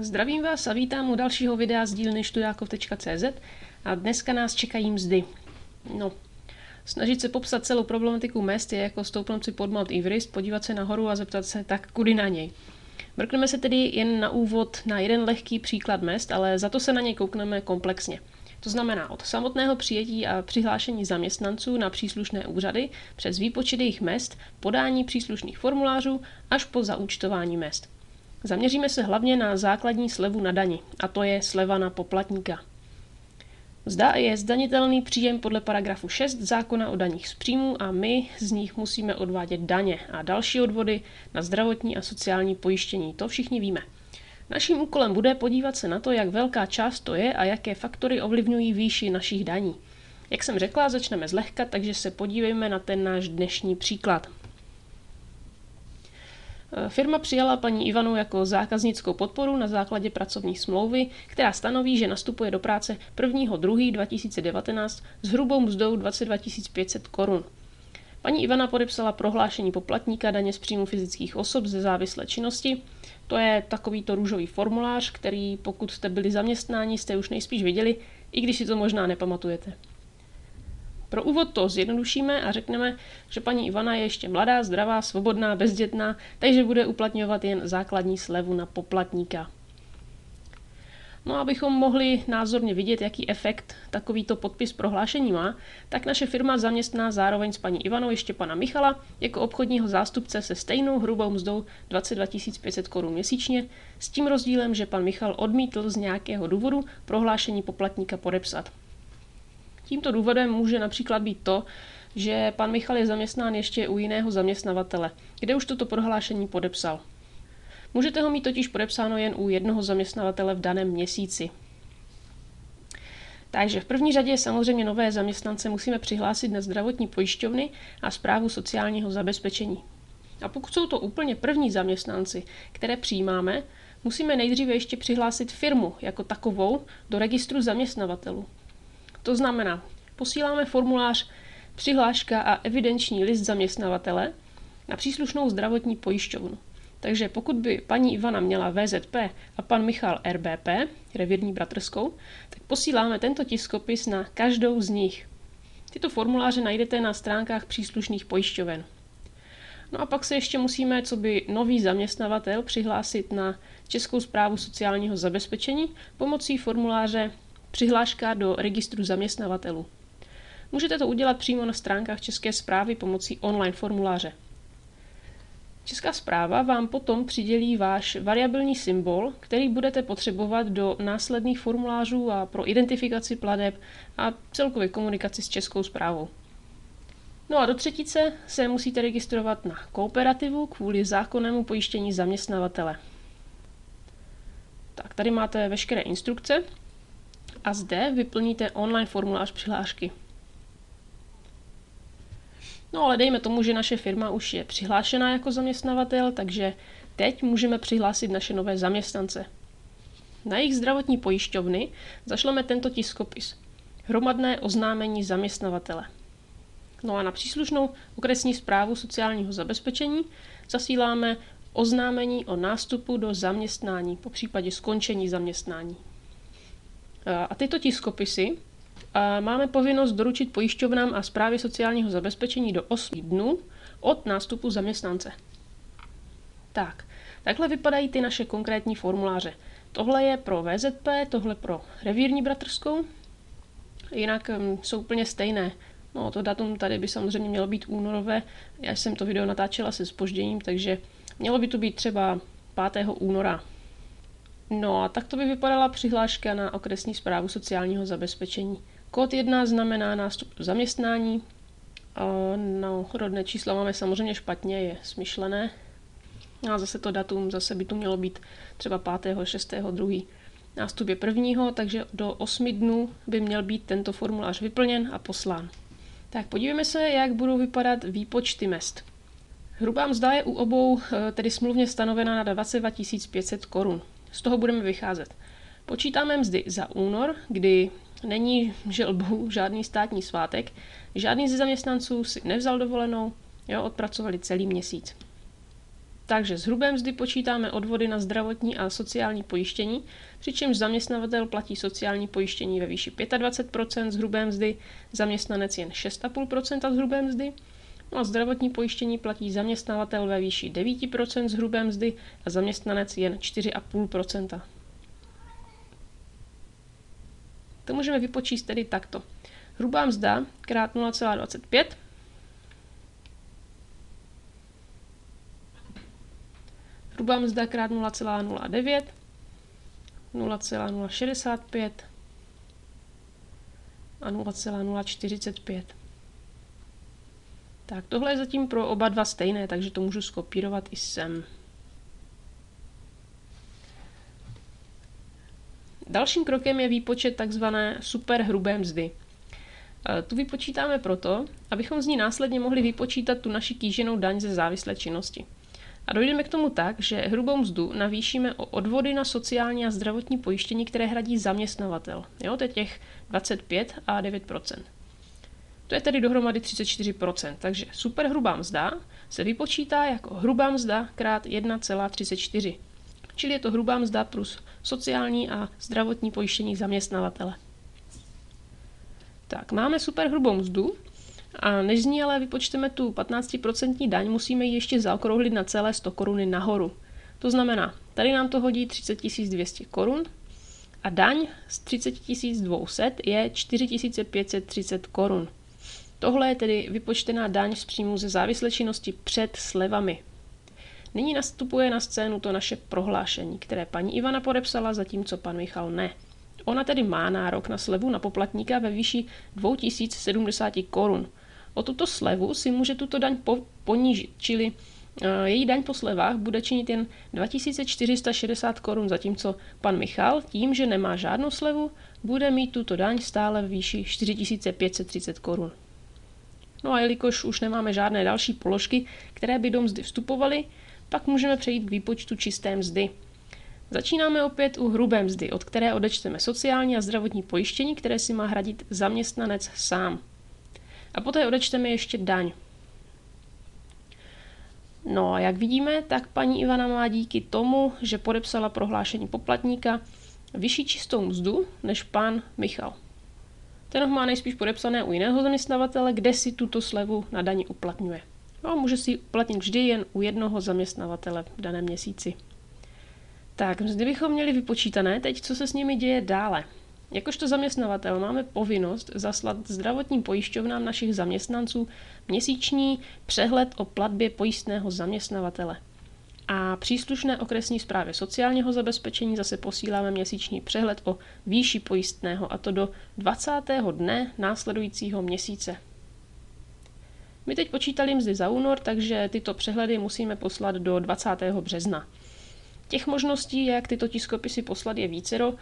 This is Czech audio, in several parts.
Zdravím vás a vítám u dalšího videa z dílny študákov.cz a dneska nás čekají mzdy. No, snažit se popsat celou problematiku mezd je jako stoupnout si pod Mount Everest, podívat se nahoru a zeptat se, tak kudy na něj. Mrkneme se tedy jen na úvod na jeden lehký příklad mezd, ale za to se na něj koukneme komplexně. To znamená od samotného přijetí a přihlášení zaměstnanců na příslušné úřady přes výpočet jejich mezd, podání příslušných formulářů až po zaúčtování mezd. Zaměříme se hlavně na základní slevu na dani, a to je sleva na poplatníka. Mzda je zdanitelný příjem podle paragrafu 6 zákona o daních z příjmů a my z nich musíme odvádět daně a další odvody na zdravotní a sociální pojištění. To všichni víme. Naším úkolem bude podívat se na to, jak velká část to je a jaké faktory ovlivňují výši našich daní. Jak jsem řekla, začneme zlehka, takže se podívejme na ten náš dnešní příklad. Firma přijala paní Ivanu jako zákaznickou podporu na základě pracovní smlouvy, která stanoví, že nastupuje do práce 1. 2. 2019 s hrubou mzdou 22 500 korun. Paní Ivana podepsala prohlášení poplatníka daně z příjmu fyzických osob ze závislé činnosti. To je takovýto růžový formulář, který pokud jste byli zaměstnáni, jste už nejspíš viděli, i když si to možná nepamatujete. Pro úvod to zjednodušíme a řekneme, že paní Ivana je ještě mladá, zdravá, svobodná, bezdětná, takže bude uplatňovat jen základní slevu na poplatníka. No a abychom mohli názorně vidět, jaký efekt takovýto podpis prohlášení má, tak naše firma zaměstná zároveň s paní Ivanou ještě pana Michala jako obchodního zástupce se stejnou hrubou mzdou 22 500 korun měsíčně, s tím rozdílem, že pan Michal odmítl z nějakého důvodu prohlášení poplatníka podepsat. Tímto důvodem může například být to, že pan Michal je zaměstnán ještě u jiného zaměstnavatele, kde už toto prohlášení podepsal. Můžete ho mít totiž podepsáno jen u jednoho zaměstnavatele v daném měsíci. Takže v první řadě samozřejmě nové zaměstnance musíme přihlásit na zdravotní pojišťovny a správu sociálního zabezpečení. A pokud jsou to úplně první zaměstnanci, které přijímáme, musíme nejdříve ještě přihlásit firmu jako takovou do registru zaměstnavatelů. To znamená, posíláme formulář přihláška a evidenční list zaměstnavatele na příslušnou zdravotní pojišťovnu. Takže pokud by paní Ivana měla VZP a pan Michal RBP, Revírní bratrskou, tak posíláme tento tiskopis na každou z nich. Tyto formuláře najdete na stránkách příslušných pojišťoven. No a pak se ještě musíme, coby nový zaměstnavatel, přihlásit na Českou správu sociálního zabezpečení pomocí formuláře Přihláška do registru zaměstnavatelů. Můžete to udělat přímo na stránkách České správy pomocí online formuláře. Česká správa vám potom přidělí váš variabilní symbol, který budete potřebovat do následných formulářů a pro identifikaci plateb a celkově komunikaci s Českou správou. No a do třetice se musíte registrovat na kooperativu kvůli zákonnému pojištění zaměstnavatele. Tak tady máte veškeré instrukce. A zde vyplníte online formulář přihlášky. No ale dejme tomu, že naše firma už je přihlášená jako zaměstnavatel, takže teď můžeme přihlásit naše nové zaměstnance. Na jejich zdravotní pojišťovny zašleme tento tiskopis. Hromadné oznámení zaměstnavatele. No a na příslušnou okresní správu sociálního zabezpečení zasíláme oznámení o nástupu do zaměstnání, popřípadě skončení zaměstnání. A tyto tiskopisy máme povinnost doručit pojišťovnám a správě sociálního zabezpečení do 8 dnů od nástupu zaměstnance. Tak, takhle vypadají ty naše konkrétní formuláře. Tohle je pro VZP, tohle pro Revírní bratrskou. Jinak jsou úplně stejné. No, to datum tady by samozřejmě mělo být únorové. Já jsem to video natáčela se zpožděním, takže mělo by to být třeba 5. února. No a takto by vypadala přihláška na okresní správu sociálního zabezpečení. Kód 1 znamená nástup do zaměstnání. No, rodné číslo máme samozřejmě špatně, je smyšlené. A zase to datum, zase by tu mělo být třeba 5. 6. 2. Nástup je 1., takže do 8 dnů by měl být tento formulář vyplněn a poslán. Tak podívejme se, jak budou vypadat výpočty mezd. Hrubá mzda je u obou tedy smluvně stanovena na 22 500 korun. Z toho budeme vycházet. Počítáme mzdy za únor, kdy není želbou žádný státní svátek, žádný ze zaměstnanců si nevzal dovolenou, odpracovali celý měsíc. Takže z hrubé mzdy počítáme odvody na zdravotní a sociální pojištění, přičemž zaměstnavatel platí sociální pojištění ve výši 25% z hrubé mzdy, zaměstnanec jen 6,5% z hrubé mzdy. No a zdravotní pojištění platí zaměstnavatel ve výši 9% z hrubé mzdy a zaměstnanec jen 4,5%. To můžeme vypočíst tedy takto. Hrubá mzda krát 0,25 hrubá mzda krát 0,09, 0,065 a 0,045. Tak tohle je zatím pro oba dva stejné, takže to můžu skopírovat i sem. Dalším krokem je výpočet takzvané superhrubé mzdy. Tu vypočítáme proto, abychom z ní následně mohli vypočítat tu naši kýženou daň ze závislé činnosti. A dojdeme k tomu tak, že hrubou mzdu navýšíme o odvody na sociální a zdravotní pojištění, které hradí zaměstnavatel. Jo, to je těch 25 a 9%. To je tedy dohromady 34%, takže superhrubá mzda se vypočítá jako hrubá mzda krát 1,34. Čili je to hrubá mzda plus sociální a zdravotní pojištění zaměstnavatele. Tak, máme superhrubou mzdu. A než z ní ale vypočteme tu 15% daň, musíme ji ještě zaokrouhlit na celé 100 koruny nahoru. To znamená, tady nám to hodí 30 200 korun a daň z 30 200 je 4 530 korun. Tohle je tedy vypočtená daň z příjmu ze závislé činnosti před slevami. Nyní nastupuje na scénu to naše prohlášení, které paní Ivana podepsala, zatímco pan Michal ne. Ona tedy má nárok na slevu na poplatníka ve výši 2070 korun. O tuto slevu si může tuto daň ponížit, čili její daň po slevách bude činit jen 2460 korun, zatímco pan Michal tím, že nemá žádnou slevu, bude mít tuto daň stále ve výši 4530 korun. No a jelikož už nemáme žádné další položky, které by do mzdy vstupovaly, pak můžeme přejít k výpočtu čisté mzdy. Začínáme opět u hrubé mzdy, od které odečteme sociální a zdravotní pojištění, které si má hradit zaměstnanec sám. A poté odečteme ještě daň. No a jak vidíme, tak paní Ivana má díky tomu, že podepsala prohlášení poplatníka, vyšší čistou mzdu než pan Michal. Ten ho má nejspíš podepsané u jiného zaměstnavatele, kde si tuto slevu na daň uplatňuje. No, může si ji uplatnit vždy jen u jednoho zaměstnavatele v daném měsíci. Tak, mzdy bychom měli vypočítané, teď co se s nimi děje dále. Jakožto zaměstnavatel máme povinnost zaslat zdravotním pojišťovnám našich zaměstnanců měsíční přehled o platbě pojistného zaměstnavatele. A příslušné okresní správě sociálního zabezpečení zase posíláme měsíční přehled o výši pojistného, a to do 20. dne následujícího měsíce. My teď počítali mzdy za únor, takže tyto přehledy musíme poslat do 20. března. Těch možností, jak tyto tiskopisy poslat, je vícero,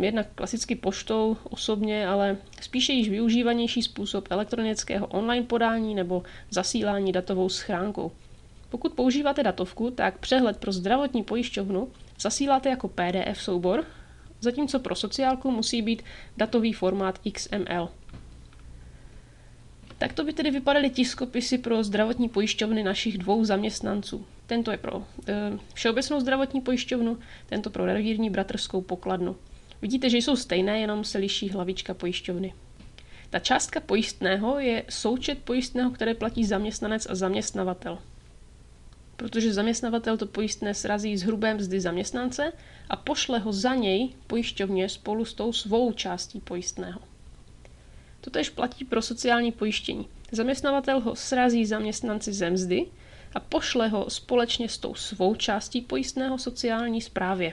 jednak klasicky poštou, osobně, ale spíše již využívanější způsob elektronického online podání nebo zasílání datovou schránkou. Pokud používáte datovku, tak přehled pro zdravotní pojišťovnu zasíláte jako PDF soubor, zatímco pro sociálku musí být datový formát XML. Tak to by tedy vypadaly tiskopisy pro zdravotní pojišťovny našich dvou zaměstnanců. Tento je pro Všeobecnou zdravotní pojišťovnu, tento pro Revírní bratrskou pokladnu. Vidíte, že jsou stejné, jenom se liší hlavička pojišťovny. Ta částka pojistného je součet pojistného, které platí zaměstnanec a zaměstnavatel. Protože zaměstnavatel to pojistné srazí z hrubé mzdy zaměstnance a pošle ho za něj pojišťovně spolu s tou svou částí pojistného. To též platí pro sociální pojištění. Zaměstnavatel ho srazí zaměstnanci ze mzdy a pošle ho společně s tou svou částí pojistného sociální správě.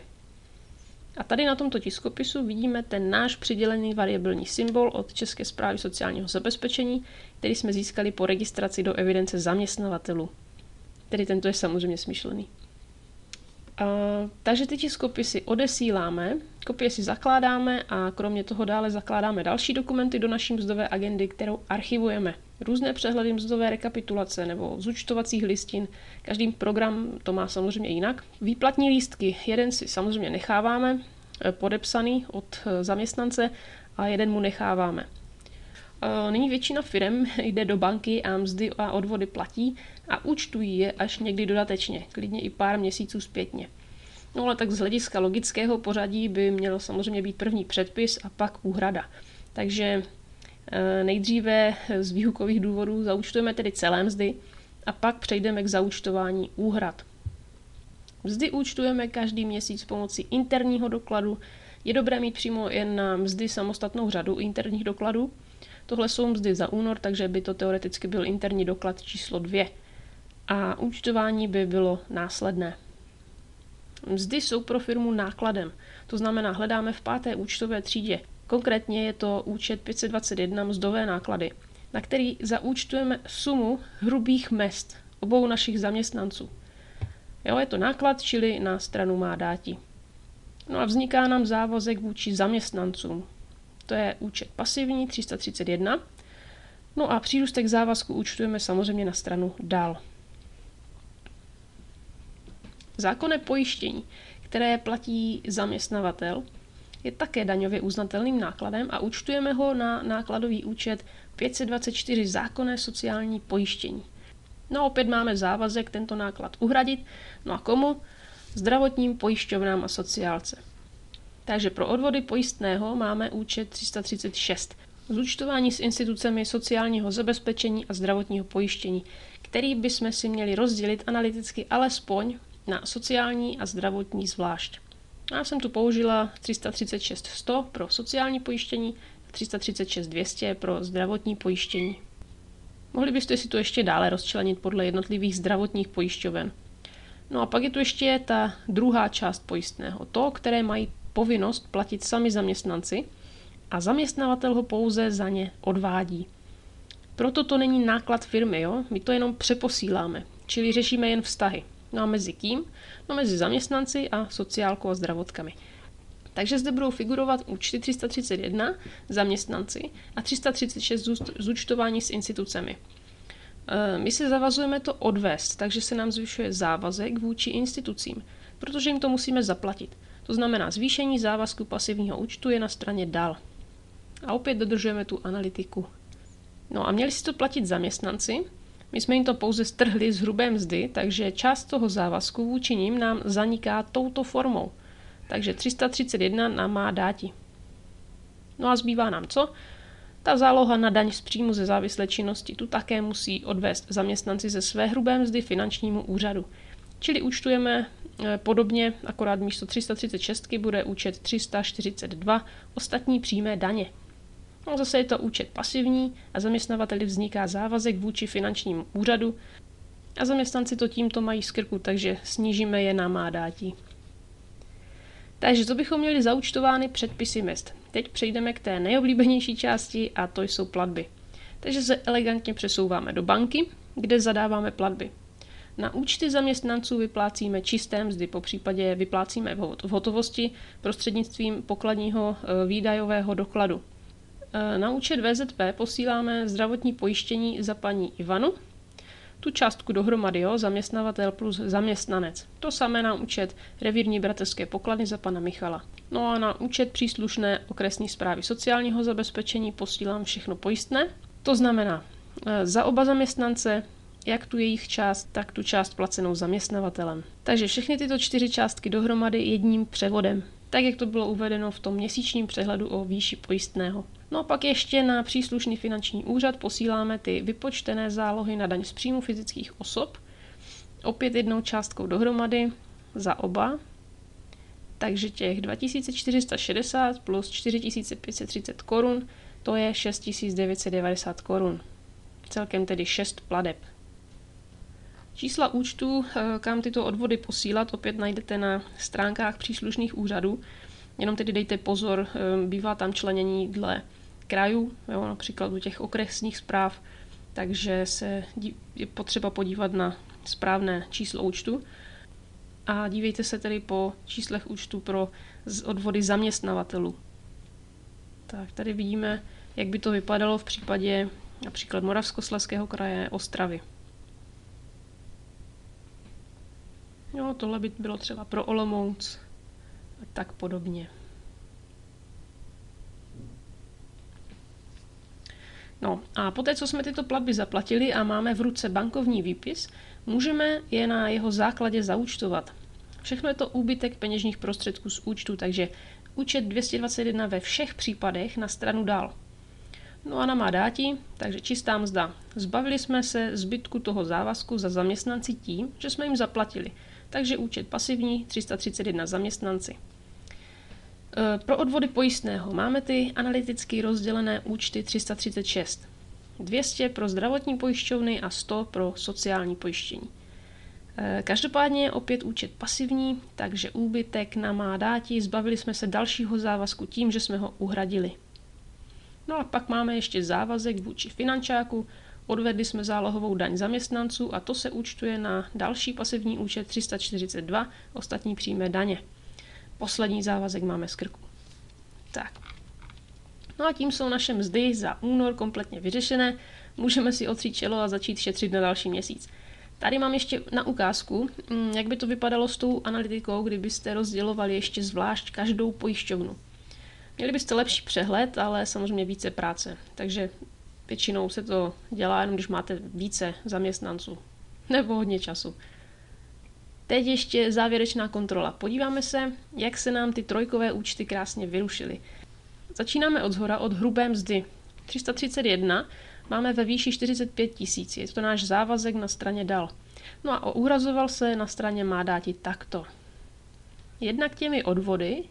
A tady na tomto tiskopisu vidíme ten náš přidělený variabilní symbol od České správy sociálního zabezpečení, který jsme získali po registraci do evidence zaměstnavatelů. Tedy tento je samozřejmě smyšlený. Takže ty tiskopisy odesíláme, kopie si zakládáme a kromě toho dále zakládáme další dokumenty do naší mzdové agendy, kterou archivujeme. Různé přehledy mzdové rekapitulace nebo zúčtovacích listin, každý program to má samozřejmě jinak. Výplatní lístky, jeden si samozřejmě necháváme, podepsaný od zaměstnance, a jeden mu necháváme. Nyní většina firem jde do banky a mzdy a odvody platí a účtují je až někdy dodatečně, klidně i pár měsíců zpětně. No ale tak z hlediska logického pořadí by měl samozřejmě být první předpis a pak úhrada. Takže nejdříve z výukových důvodů zaúčtujeme tedy celé mzdy a pak přejdeme k zaúčtování úhrad. Mzdy účtujeme každý měsíc pomocí interního dokladu. Je dobré mít přímo jen na mzdy samostatnou řadu interních dokladů. Tohle jsou mzdy za únor, takže by to teoreticky byl interní doklad číslo 2. A účtování by bylo následné. Mzdy jsou pro firmu nákladem, to znamená hledáme v páté účtové třídě. Konkrétně je to účet 521 mzdové náklady, na který zaúčtujeme sumu hrubých mezd obou našich zaměstnanců. Jo, je to náklad, čili na stranu má dáti. No a vzniká nám závazek vůči zaměstnancům. To je účet pasivní 331. No a přírůstek závazku účtujeme samozřejmě na stranu dál. Zákonné pojištění, které platí zaměstnavatel, je také daňově uznatelným nákladem a účtujeme ho na nákladový účet 524 zákonné sociální pojištění. No a opět máme závazek tento náklad uhradit. No a komu? Zdravotním pojišťovnám a sociálce. Takže pro odvody pojistného máme účet 336. Zúčtování s institucemi sociálního zabezpečení a zdravotního pojištění, který bychom si měli rozdělit analyticky alespoň na sociální a zdravotní zvlášť. Já jsem tu použila 336.100 pro sociální pojištění a 336.200 pro zdravotní pojištění. Mohli byste si to ještě dále rozčlenit podle jednotlivých zdravotních pojišťoven. No a pak je tu ještě ta druhá část pojistného, to, které mají povinnost platit sami zaměstnanci a zaměstnavatel ho pouze za ně odvádí. Proto to není náklad firmy, jo? My to jenom přeposíláme, čili řešíme jen vztahy. No a mezi kým? No mezi zaměstnanci a sociálkou a zdravotníky. Takže zde budou figurovat účty 331 zaměstnanci a 336 zúčtování s institucemi. My se zavazujeme to odvést, takže se nám zvyšuje závazek vůči institucím, protože jim to musíme zaplatit. To znamená zvýšení závazku pasivního účtu je na straně dál. A opět dodržujeme tu analytiku. No a měli si to platit zaměstnanci, my jsme jim to pouze strhli z hrubé mzdy, takže část toho závazku vůči nim nám zaniká touto formou. Takže 331 nám má dáti. No a zbývá nám co? Ta záloha na daň z příjmu ze závislé činnosti tu také musí odvést zaměstnanci ze své hrubé mzdy finančnímu úřadu. Čili účtujeme podobně, akorát místo 336 bude účet 342 ostatní přímé daně. No zase je to účet pasivní a zaměstnavateli vzniká závazek vůči finančnímu úřadu a zaměstnanci to tímto mají z krku, takže snížíme je na má dáti. Takže to bychom měli zaúčtovány předpisy mezd. Teď přejdeme k té nejoblíbenější části a to jsou platby. Takže se elegantně přesouváme do banky, kde zadáváme platby. Na účty zaměstnanců vyplácíme čisté mzdy, popřípadě vyplácíme v hotovosti prostřednictvím pokladního výdajového dokladu. Na účet VZP posíláme zdravotní pojištění za paní Ivanu. Tu částku dohromady, jo, zaměstnavatel plus zaměstnanec. To samé na účet Revírní bratrské pokladny za pana Michala. No a na účet příslušné okresní správy sociálního zabezpečení posílám všechno pojistné. To znamená za oba zaměstnance, jak tu jejich část, tak tu část placenou zaměstnavatelem. Takže všechny tyto 4 částky dohromady jedním převodem, tak jak to bylo uvedeno v tom měsíčním přehledu o výši pojistného. No a pak ještě na příslušný finanční úřad posíláme ty vypočtené zálohy na daň z příjmu fyzických osob, opět jednou částkou dohromady za oba, takže těch 2460 plus 4530 korun, to je 6990 korun, celkem tedy 6 plateb. Čísla účtů, kam tyto odvody posílat, opět najdete na stránkách příslušných úřadů, jenom tedy dejte pozor, bývá tam členění dle krajů, jo, například u těch okresních správ, takže se je potřeba podívat na správné číslo účtu. A dívejte se tedy po číslech účtu pro odvody zaměstnavatelů. Tak tady vidíme, jak by to vypadalo v případě například Moravskoslezského kraje, Ostravy. Jo, tohle by bylo třeba pro Olomouc a tak podobně. No a poté, co jsme tyto platby zaplatili a máme v ruce bankovní výpis, můžeme je na jeho základě zaúčtovat. Všechno je to úbytek peněžních prostředků z účtu, takže účet 221 ve všech případech na stranu dál. No a na má dáti, takže čistá mzda. Zbavili jsme se zbytku toho závazku za zaměstnanci tím, že jsme jim zaplatili. Takže účet pasivní 331 zaměstnanci. Pro odvody pojistného máme ty analyticky rozdělené účty 336. 200 pro zdravotní pojišťovny a 100 pro sociální pojištění. Každopádně opět účet pasivní, takže úbytek na má dáti, zbavili jsme se dalšího závazku tím, že jsme ho uhradili. No a pak máme ještě závazek vůči finančáku, odvedli jsme zálohovou daň zaměstnanců a to se účtuje na další pasivní účet 342, ostatní přímé daně. Poslední závazek máme z krku. Tak. No a tím jsou naše mzdy za únor kompletně vyřešené, můžeme si otřít čelo a začít šetřit na další měsíc. Tady mám ještě na ukázku, jak by to vypadalo s tou analytikou, kdybyste rozdělovali ještě zvlášť každou pojišťovnu. Měli byste lepší přehled, ale samozřejmě více práce. Takže většinou se to dělá jenom, když máte více zaměstnanců nebo hodně času. Teď ještě závěrečná kontrola. Podíváme se, jak se nám ty trojkové účty krásně vyrušily. Začínáme od shora, od hrubé mzdy. 331 máme ve výši 45 tisíc, je to náš závazek na straně dal. No a uhrazoval se na straně má dáti takto. Jednak těmi odvody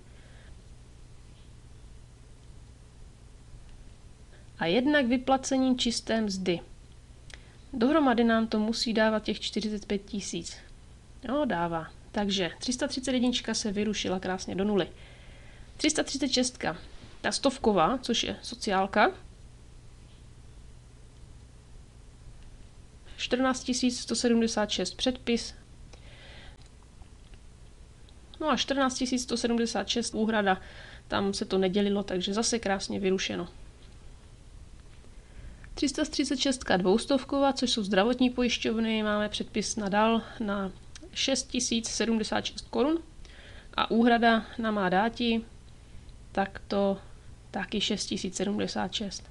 a jednak vyplacením čisté mzdy. Dohromady nám to musí dávat těch 45 tisíc. Jo, dává. Takže 331 se vyrušila krásně do nuly. 336, ta stovková, což je sociálka, 14 176 předpis, no a 14 176 úhrada, tam se to nedělilo, takže zase krásně vyrušeno. 336 dvoustovková, což jsou zdravotní pojišťovny, máme předpis nadal na 6 076 korun a úhrada na má dáti, tak to taky 6 076.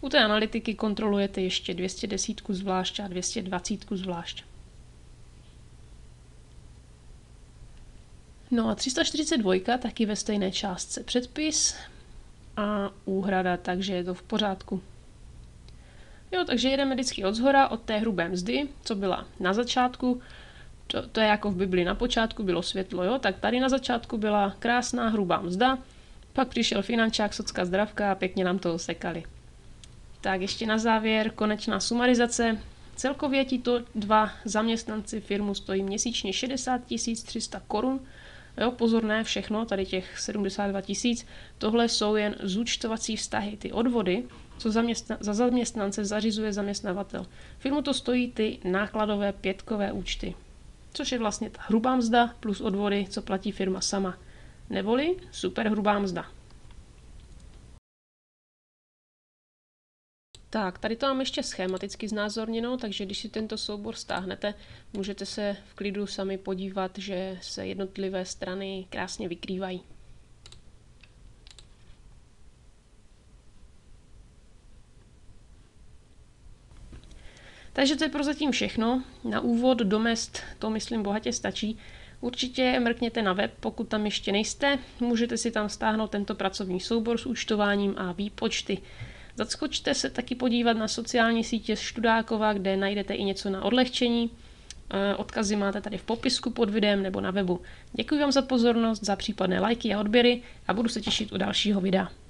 U té analytiky kontrolujete ještě 210 zvlášť a 220 zvlášť. No a 342 taky ve stejné částce předpis a úhrada, takže je to v pořádku. Jo, takže jedeme vždycky od shora, od té hrubé mzdy, co byla na začátku. To je jako v Bibli, na počátku bylo světlo, jo? Tak tady na začátku byla krásná hrubá mzda, pak přišel finančák, socka, zdravka a pěkně nám toho sekali. Tak ještě na závěr konečná sumarizace. Celkově tito dva zaměstnanci firmu stojí měsíčně 60 300 korun. Jo, pozor, ne všechno, tady těch 72 tisíc. Tohle jsou jen zúčtovací vztahy, ty odvody, co za zaměstnance zařizuje zaměstnavatel. Firmu to stojí ty nákladové pětkové účty, což je vlastně ta hrubá mzda plus odvody, co platí firma sama. Neboli super hrubá mzda. Tak, tady to mám ještě schematicky znázorněno, takže když si tento soubor stáhnete, můžete se v klidu sami podívat, že se jednotlivé strany krásně vykrývají. Takže to je prozatím všechno. Na úvod do mezd to, myslím, bohatě stačí. Určitě mrkněte na web, pokud tam ještě nejste. Můžete si tam stáhnout tento pracovní soubor s účtováním a výpočty. Zaskočte se taky podívat na sociální sítě Študákova, kde najdete i něco na odlehčení. Odkazy máte tady v popisku pod videem nebo na webu. Děkuji vám za pozornost, za případné lajky a odběry a budu se těšit u dalšího videa.